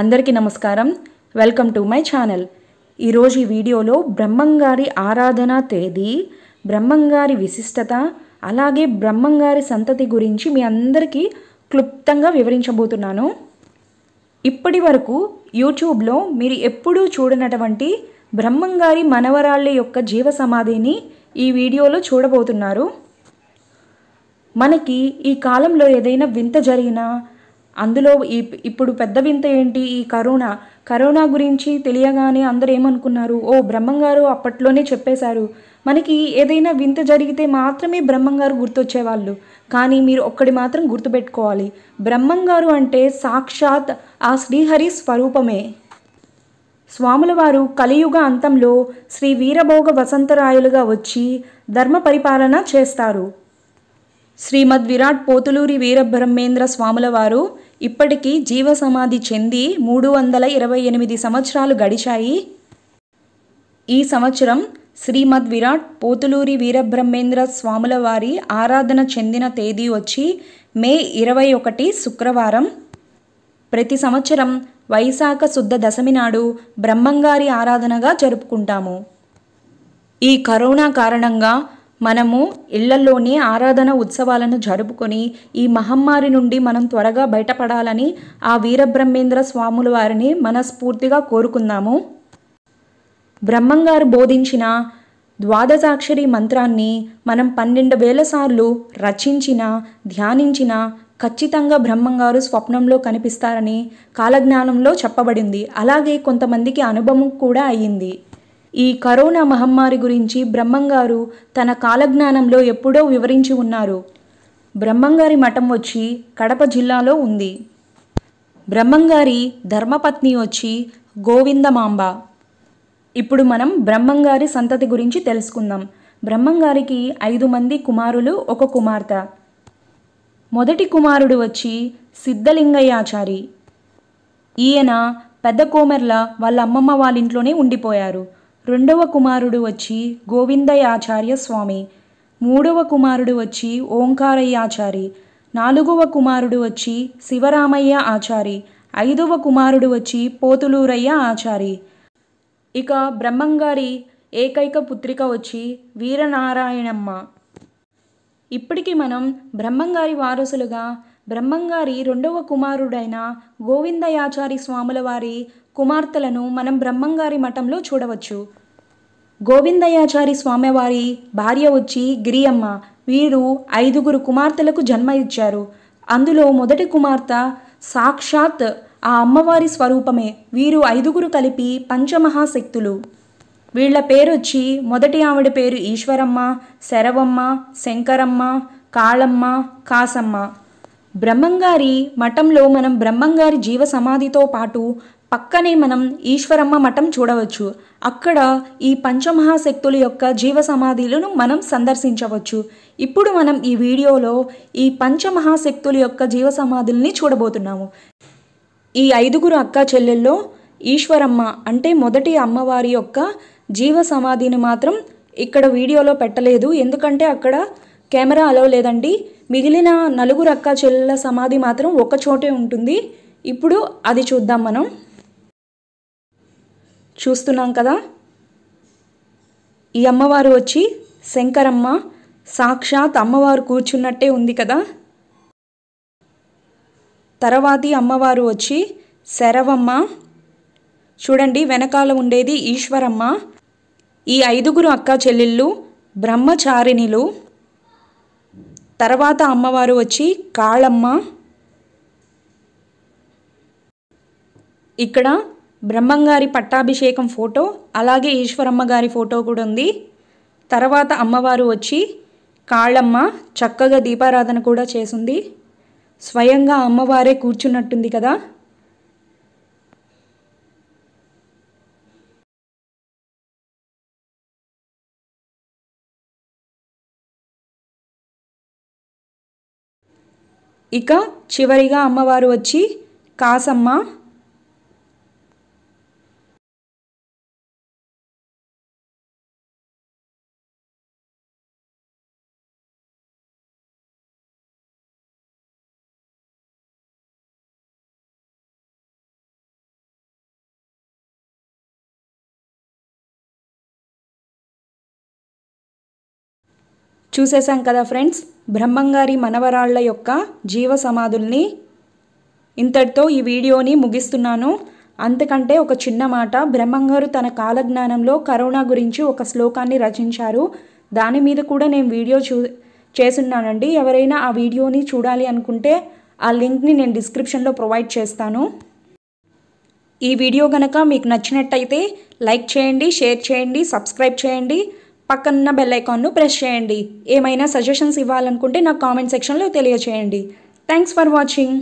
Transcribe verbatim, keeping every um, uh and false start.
అందరికీ నమస్కారం। Welcome to my channel. ఈ రోజు ఈ వీడియోలో బ్రహ్మంగారి ఆరాధన తేదీ, బ్రహ్మంగారి విశిష్టత, అలాగే బ్రహ్మంగారి సంతతి గురించి మీ అందరికీ క్లుప్తంగా వివరించబోతున్నాను। ఇప్పటివరకు YouTube లో మీరు ఎప్పుడూ చూడనటువంటి బ్రహ్మంగారి మనవరాళ్ళ యొక్క జీవ సమాధిని ఈ వీడియోలో చూడబోతున్నారు। మనకి ఈ కాలంలో ఏదైనా వింత జరిగినా అందులో ఈ ఇప్పుడు పెద్ద వింత ఏంటి, ఈ కరోనా కరోనా గురించి తెలియగానే అందరూ ఏమనుకున్నారు, ఓ బ్రహ్మంగారు అప్పట్లోనే చెప్పేశారు, మనకి ఏదైనా వింత జరిగితే మాత్రమే బ్రహ్మంగారు గుర్తొచ్చేవాళ్ళు। కానీ మీరు ఒక్కడి మాత్రం గుర్తుపెట్టుకోవాలి, బ్రహ్మంగారు అంటే సాక్షాత్ ఆ శ్రీహరి స్వరూపమే। స్వాములవారు కలియుగ అంతంలో శ్రీ వీరభోగ వసంతరాయలుగా వచ్చి ధర్మ పరిపాలన చేస్తారు। శ్రీమద్ విరాట్ పోతులూరి వీర బ్రహ్మేంద్ర స్వాములవారు ఇప్పటికీ జీవ సమాధి చెంది మూడు వందల ఇరవై ఎనిమిది సంవత్సరాలు గడిచాయి। ఈ సంవత్సరం శ్రీమద్ విరాట్ పోతులూరి వీర బ్రహ్మేంద్ర స్వాములవారి ఆరాధన చెందిన తేదీ వచ్చి మే ఇరవై ఒకటి శుక్రవారం। ప్రతి సంవత్సరం వైశాఖ శుద్ధ దశమి నాడు బ్రహ్మంగారి ఆరాధనగా జరుపుకుంటాము। ఈ కరోనా కారణంగా మనము ఇళ్లలోనే ఆరాధన ఉత్సవాలను జరుపుకొని ఈ మహమ్మారి నుండి మనం త్వరగా బయటపడాలని ఆ వీరబ్రహ్మేంద్ర స్వాముల వారిని మనస్ఫూర్తిగా కోరుకుందాము। బ్రహ్మంగారు బోధించిన ద్వాదజాక్షరి మంత్రాన్ని మనం పన్నెండు వేల సార్లు రచించినా ధ్యానించినా ఖచ్చితంగా బ్రహ్మంగారు స్వప్నంలో కనిపిస్తారని కాలజ్ఞానంలో చెప్పబడింది। అలాగే కొంతమందికి అనుభవం కూడా అయ్యింది। ఈ కరోనా మహమ్మారి గురించి బ్రహ్మంగారు తన కాలజ్ఞానంలో ఎప్పుడో వివరించి ఉన్నారు। బ్రహ్మంగారి మఠం వచ్చి కడప జిల్లాలో ఉంది। బ్రహ్మంగారి ధర్మపత్ని వచ్చి గోవిందమాంబ। ఇప్పుడు మనం బ్రహ్మంగారి సంతతి గురించి తెలుసుకుందాం। బ్రహ్మంగారికి ఐదు మంది కుమారులు, ఒక కుమార్తె। మొదటి కుమారుడు వచ్చి సిద్ధలింగయ్యాచారి। ఈయన పెద్ద కోమెర్ల వాళ్ళ అమ్మమ్మ వాళ్ళ ఇంట్లోనే ఉండిపోయారు। రెండవ కుమారుడు వచ్చి గోవిందయాచార్య స్వామి। మూడవ కుమారుడు వచ్చి ఓంకారయ్య ఆచారి। నాలుగవ కుమారుడు వచ్చి శివరామయ్య ఆచారి। ఐదవ కుమారుడు వచ్చి పోతులూరయ్య ఆచారి। ఇక బ్రహ్మంగారి ఏకైక పుత్రిక వచ్చి వీరనారాయణమ్మ। ఇప్పటికీ మనం బ్రహ్మంగారి వారసులుగా బ్రహ్మంగారి రెండవ కుమారుడైన గోవిందయాచారి స్వాముల వారి కుమార్తెలను మనం బ్రహ్మంగారి మఠంలో చూడవచ్చు। గోవిందయాచారి స్వామివారి భార్య వచ్చి గిరియమ్మ। వీరు ఐదుగురు కుమార్తెలకు జన్మ ఇచ్చారు। అందులో మొదటి కుమార్తె సాక్షాత్ ఆ అమ్మవారి స్వరూపమే। వీరు ఐదుగురు కలిపి పంచమహాశక్తులు। వీళ్ళ పేరు వచ్చి మొదటి ఆవిడ పేరు ఈశ్వరమ్మ, శరవమ్మ, శంకరమ్మ, కాళమ్మ, కాసమ్మ। బ్రహ్మంగారి మఠంలో మనం బ్రహ్మంగారి జీవ సమాధితో పాటు పక్కనే మనం ఈశ్వరమ్మ మఠం చూడవచ్చు। అక్కడ ఈ పంచమహాశక్తుల యొక్క జీవ సమాధులను మనం సందర్శించవచ్చు। ఇప్పుడు మనం ఈ వీడియోలో ఈ పంచమహాశక్తుల యొక్క జీవ సమాధుల్ని చూడబోతున్నాము। ఈ ఐదుగురు అక్క చెల్లెల్లో ఈశ్వరమ్మ అంటే మొదటి అమ్మవారి యొక్క జీవ సమాధిని మాత్రం ఇక్కడ వీడియోలో పెట్టలేదు, ఎందుకంటే అక్కడ కెమెరా అలౌ లేదండి। మిగిలిన నలుగురు అక్క చెల్లెల సమాధి మాత్రం ఒక చోటే ఉంటుంది। ఇప్పుడు అది చూద్దాం। మనం చూస్తున్నాం కదా, ఈ అమ్మవారు వచ్చి శంకరమ్మ, సాక్షాత్ అమ్మవారు కూర్చున్నట్టే ఉంది కదా। తర్వాతి అమ్మవారు వచ్చి శరవమ్మ, చూడండి వెనకాల ఉండేది ఈశ్వరమ్మ। ఈ ఐదుగురు అక్క చెల్లెళ్ళు బ్రహ్మచారిణీలు। తర్వాత అమ్మవారు వచ్చి కాళమ్మ। ఇక్కడ బ్రహ్మంగారి పట్టాభిషేకం ఫోటో, అలాగే ఈశ్వరమ్మ గారి ఫోటో కూడా ఉంది। తర్వాత అమ్మవారు వచ్చి కాళమ్మ, చక్కగా దీపారాధన కూడా చేసింది। స్వయంగా అమ్మవారే కూర్చున్నట్టుంది కదా। ఇక చివరిగా అమ్మవారు వచ్చి కాసమ్మ। చూసేసాం కదా ఫ్రెండ్స్, బ్రహ్మంగారి మనవరాళ్ళ యొక్క జీవ సమాధుల్ని ఇంతటితో ఈ వీడియోని ముగిస్తున్నాను. అంతకంటే ఒక చిన్న మాట, బ్రహ్మంగారు తన కాల జ్ఞానంలో కరోనా గురించి ఒక శ్లోకాన్ని రచించారు. దాని మీద కూడా నేను వీడియో చూ చేస్తున్నానండి. ఎవరైనా ఆ వీడియోని చూడాలి అనుకుంటే ఆ లింక్ని నేను డిస్క్రిప్షన్లో ప్రొవైడ్ చేస్తాను. ఈ వీడియో గనక మీకు నచ్చినట్టయితే లైక్ చేయండి, షేర్ చేయండి, సబ్స్క్రైబ్ చేయండి, పక్కన్న బెల్ ఐకాన్ను ప్రెస్ చేయండి. ఏమైనా సజెషన్స్ ఇవ్వాలనుకుంటే నాకు కామెంట్ సెక్షన్లో తెలియజేయండి. Thanks for watching.